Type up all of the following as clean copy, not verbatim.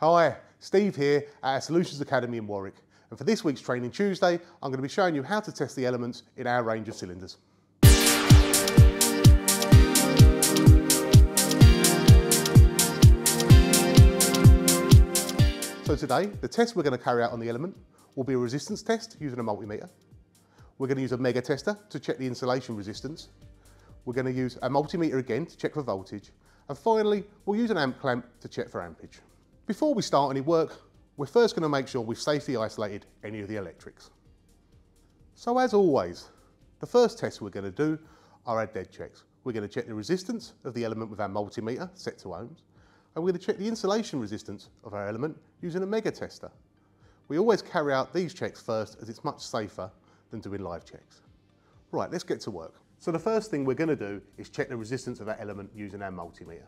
Hi, Steve here at Solutions Academy in Warwick, and for this week's Training Tuesday, I'm going to be showing you how to test the elements in our range of cylinders. So today, the test we're going to carry out on the element will be a resistance test using a multimeter. We're going to use a mega tester to check the insulation resistance. We're going to use a multimeter again to check for voltage. And finally, we'll use an amp clamp to check for ampage. Before we start any work, we're first going to make sure we've safely isolated any of the electrics. So as always, the first tests we're going to do are our dead checks. We're going to check the resistance of the element with our multimeter set to ohms, and we're going to check the insulation resistance of our element using a mega tester. We always carry out these checks first as it's much safer than doing live checks. Right, let's get to work. So the first thing we're going to do is check the resistance of our element using our multimeter.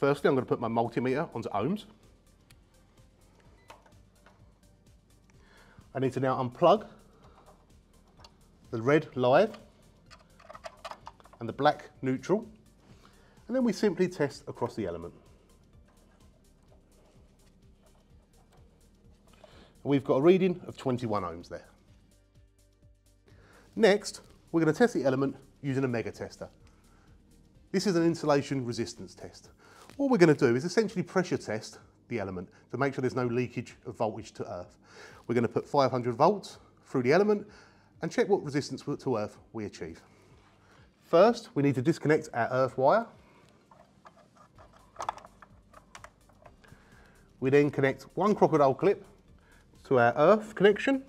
Firstly, I'm going to put my multimeter onto ohms. I need to now unplug the red live and the black neutral, and then we simply test across the element. And we've got a reading of 21 ohms there. Next, we're going to test the element using a mega tester. This is an insulation resistance test. What we're going to do is essentially pressure test the element to make sure there's no leakage of voltage to earth. We're going to put 500 volts through the element and check what resistance to earth we achieve. First, we need to disconnect our earth wire. We then connect one crocodile clip to our earth connection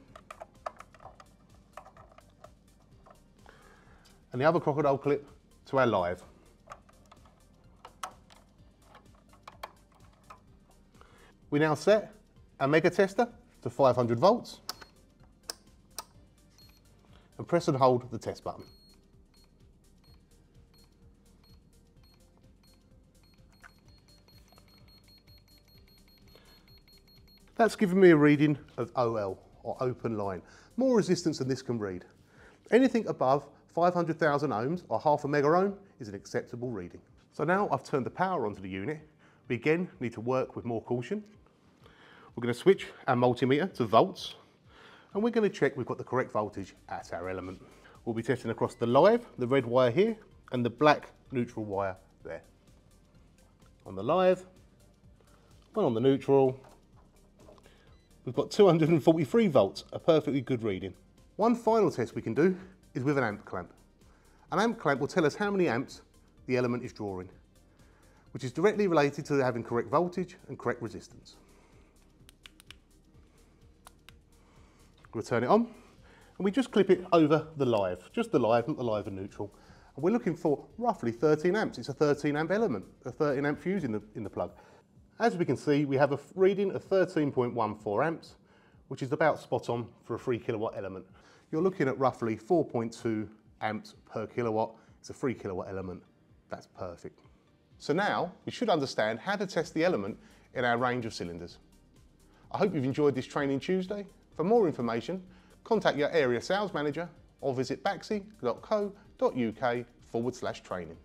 and the other crocodile clip to our live. We now set our mega tester to 500 volts and press and hold the test button. That's given me a reading of OL, or open line, more resistance than this can read. Anything above 500,000 ohms or half a mega ohm is an acceptable reading. So now I've turned the power onto the unit, we again need to work with more caution. We're going to switch our multimeter to volts, and we're going to check we've got the correct voltage at our element. We'll be testing across the live, the red wire here, and the black neutral wire there. On the live, one on the neutral, we've got 243 volts, a perfectly good reading. One final test we can do is with an amp clamp. An amp clamp will tell us how many amps the element is drawing, which is directly related to having correct voltage and correct resistance. We'll turn it on, and we just clip it over the live, just the live, not the live and neutral. And we're looking for roughly 13 amps. It's a 13 amp element, a 13 amp fuse in the plug. As we can see, we have a reading of 13.14 amps, which is about spot on for a 3 kilowatt element. You're looking at roughly 4.2 amps per kilowatt. It's a 3 kilowatt element. That's perfect. So now we should understand how to test the element in our range of cylinders. I hope you've enjoyed this Training Tuesday. For more information, contact your area sales manager or visit baxi.co.uk/training.